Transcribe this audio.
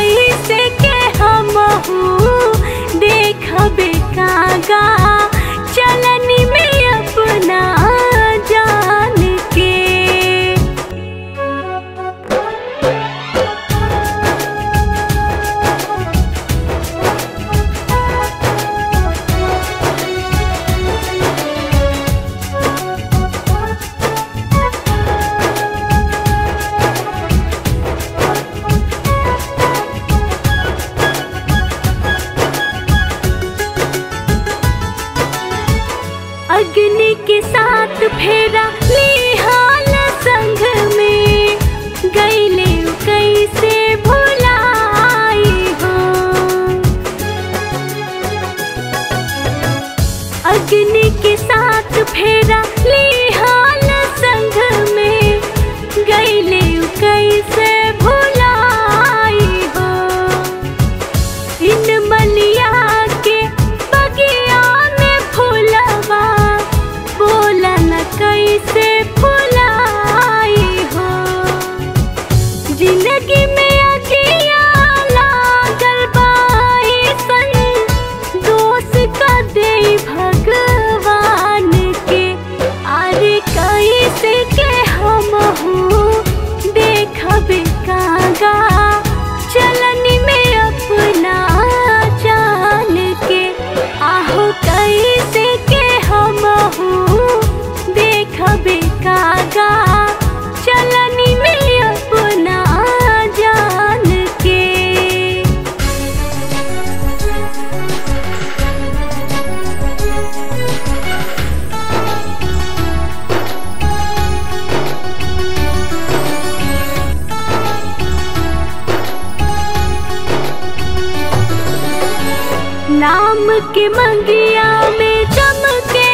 कैसे के हम देख बेकागा चलनी में अपना जान के। अग्नि के साथ फेरा निहाल संग में गईले कैसे भुलाई हो। अग्नि के साथ फेरा निहाल संग में गईले कैसे भुलाई हो। इन मलिया के बगिया में फूलवा कैसे फुलाई हो। जिंदगी में अकिया लागल बाई सन दोष का दे भगवान के। अरे कैसे के हम देख बेकागा चलनी में अपना जान के। आहो कैसे के हम देख बेकागा चलनी में अपना जान के। नाम के मंगिया में चमके